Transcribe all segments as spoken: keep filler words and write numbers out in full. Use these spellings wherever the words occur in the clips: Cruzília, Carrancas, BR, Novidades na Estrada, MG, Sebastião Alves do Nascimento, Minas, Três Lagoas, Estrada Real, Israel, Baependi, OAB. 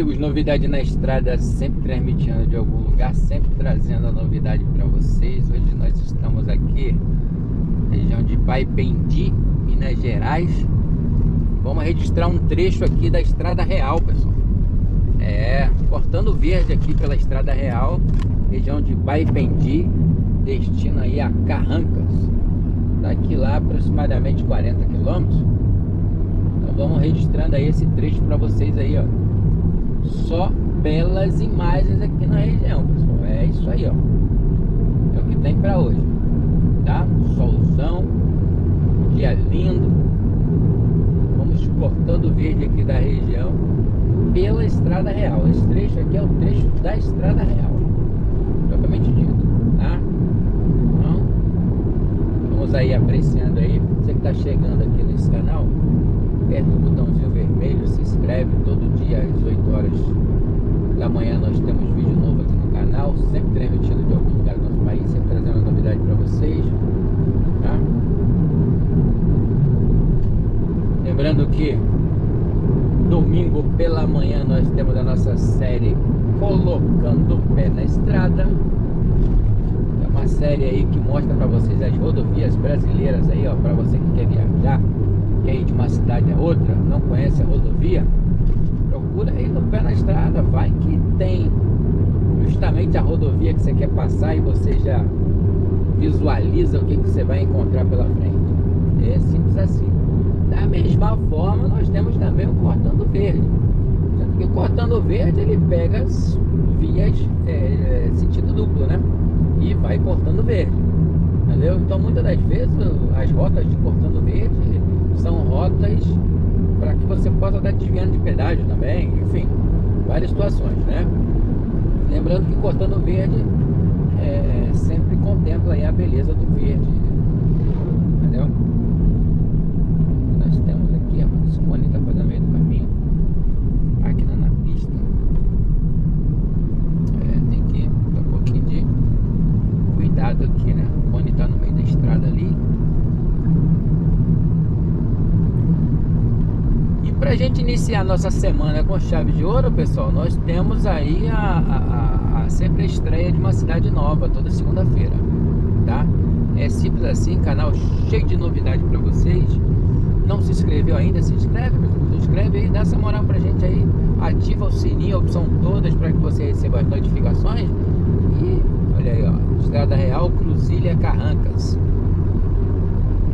amigos, novidade na estrada, sempre transmitindo de algum lugar, sempre trazendo a novidade para vocês. Hoje nós estamos aqui na região de Baependi, Minas Gerais. Vamos registrar um trecho aqui da Estrada Real, pessoal. É, cortando verde aqui pela Estrada Real, região de Baependi, destino aí a Carrancas. Daqui lá aproximadamente quarenta quilômetros. Então vamos registrando aí esse trecho para vocês aí, ó. Só belas imagens aqui na região, pessoal. É isso aí, ó. É o que tem para hoje, tá? Solzão, dia lindo. Vamos cortando verde aqui da região pela Estrada Real. Esse trecho aqui é o trecho da Estrada Real, propriamente dito, tá? Então, vamos aí apreciando aí. Você que tá chegando aqui nesse canal, aperta o botãozinho vermelho, se inscreve. Todo dia às oito horas da manhã nós temos vídeo novo aqui no canal, sempre transmitindo de algum lugar do nosso país, sempre trazendo novidade para vocês, tá? Lembrando que domingo pela manhã nós temos a nossa série Colocando o Pé na Estrada. É uma série aí que mostra para vocês as rodovias brasileiras aí, ó, para você que quer viajar, quer ir de uma cidade a outra, não conhece a rodovia, procura aí no Pé na Estrada, vai que tem justamente a rodovia que você quer passar e você já visualiza o que, que você vai encontrar pela frente. É simples assim. Da mesma forma nós temos também o Cortando Verde, porque o Cortando Verde ele pega as vias é, sentido duplo, né, e vai cortando verde, entendeu? Então muitas das vezes as rotas de Cortando Verde são rotas para que você possa estar desviando de pedágio também, enfim, várias situações, né? Lembrando que Cortando Verde é, sempre contempla aí a beleza do verde, entendeu? Nós temos aqui, a Simone está fazendo meio do caminho, máquina na pista. É, tem que dar um pouquinho de cuidado aqui, né? O Simone está no meio da estrada ali. E para a gente iniciar nossa semana com chave de ouro, pessoal, nós temos aí a, a, a sempre a estreia de uma cidade nova, toda segunda-feira, tá? É simples assim, canal cheio de novidade para vocês. Não se inscreveu ainda? Se inscreve, se inscreve aí, dá essa moral pra gente aí, ativa o sininho, a opção todas, para que você receba as notificações. E olha aí, ó, Estrada Real, Cruzília, Carrancas.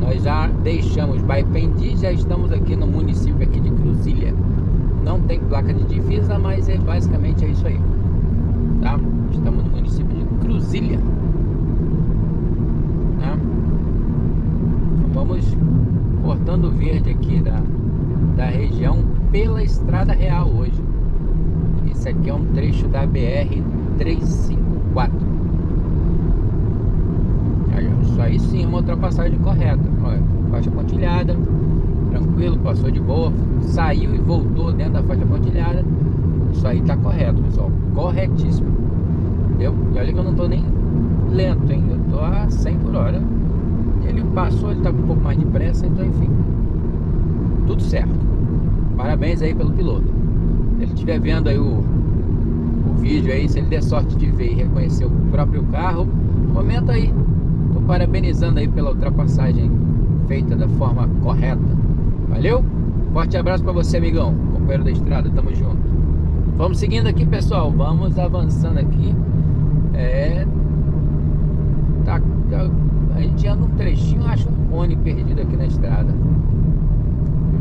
Nós já deixamos Baependi, já estamos aqui no município aqui de Cruzília. Não tem placa de divisa, mas é basicamente é isso aí, tá? Estamos no município de Cruzília, tá? Então vamos cortando verde aqui da, da região pela Estrada Real hoje. Esse aqui é um trecho da B R trezentos e cinquenta e quatro. Aí, isso aí sim é uma ultrapassagem correta. Olha, faixa pontilhada, tranquilo, passou de boa, saiu e voltou dentro da faixa pontilhada. Isso aí tá correto, pessoal, corretíssimo, entendeu? E olha que eu não tô nem lento, hein? Eu tô a cem por hora. Ele passou, ele tá com um pouco mais de pressa, então enfim, tudo certo. Parabéns aí pelo piloto. Se ele estiver vendo aí o, o vídeo aí, se ele der sorte de ver e reconhecer o próprio carro, comenta aí. Tô parabenizando aí pela ultrapassagem feita da forma correta. Valeu? Forte abraço para você, amigão, companheiro da estrada, tamo junto. Vamos seguindo aqui, pessoal, vamos avançando aqui. É... Tá... A gente anda um trechinho, acha um cone perdido aqui na estrada.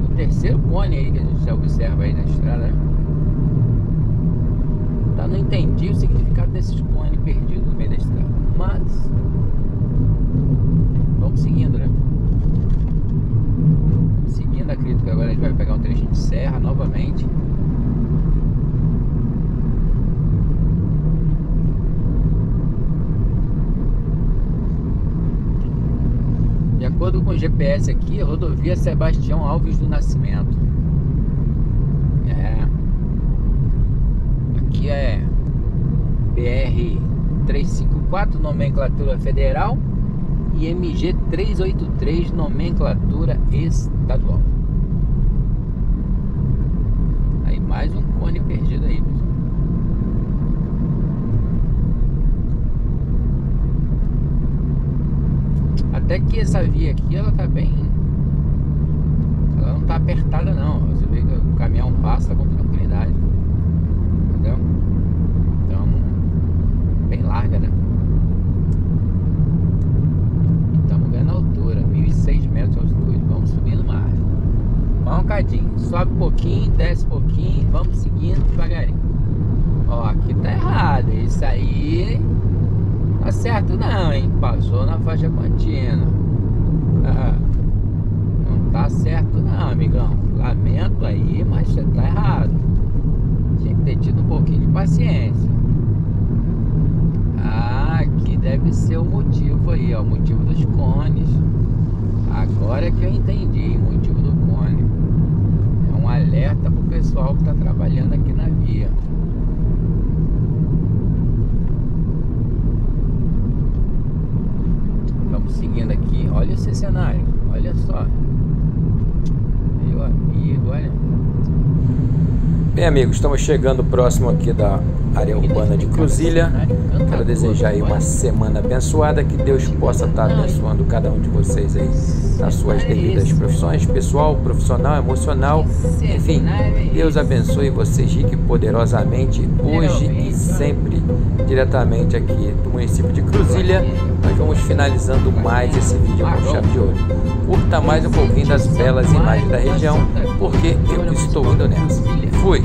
O terceiro cone aí que a gente já observa aí na estrada, né? Tá, não entendi o significado desses cones perdidos no meio da estrada, mas vamos seguindo, né? Seguindo, acredito que agora a gente vai pegar um trechinho de serra novamente. De acordo com o G P S aqui, rodovia Sebastião Alves do Nascimento. É. Aqui é B R trezentos e cinquenta e quatro, nomenclatura federal, e M G trezentos e oitenta e três, nomenclatura estadual. Aí mais um cone perdido aí. Até que essa via aqui, ela tá bem, ela não tá apertada não. Você vê que o caminhão passa com tranquilidade, entendeu? Então, bem larga, né? Estamos vendo a altura, mil e seiscentos metros de altitude. Vamos subindo mais, mancadinho, sobe um pouquinho, desce um pouquinho, vamos seguindo devagarinho. Ó, aqui tá errado, isso aí tá certo não, hein? Passou na faixa contínua. Ah, não tá certo não, amigão. Lamento aí, mas você tá errado. Tinha que ter tido um pouquinho de paciência. Ah, aqui deve ser o motivo aí, ó. O motivo dos cones. Agora que eu entendi o motivo do cone. É um alerta pro pessoal que tá trabalhando aqui na via. Seguindo aqui, olha esse cenário, olha só, meu amigo, olha. Bem, amigos, estamos chegando próximo aqui da área urbana de Cruzília. Quero desejar aí uma semana abençoada, que Deus possa estar abençoando cada um de vocês aí nas suas devidas profissões, pessoal, profissional, emocional, enfim, Deus abençoe vocês rica e poderosamente hoje e sempre, diretamente aqui do município de Cruzília. Nós vamos finalizando mais esse vídeo com chave de ouro. Curta mais um pouquinho das belas imagens da região, porque eu estou indo nessa. Fui!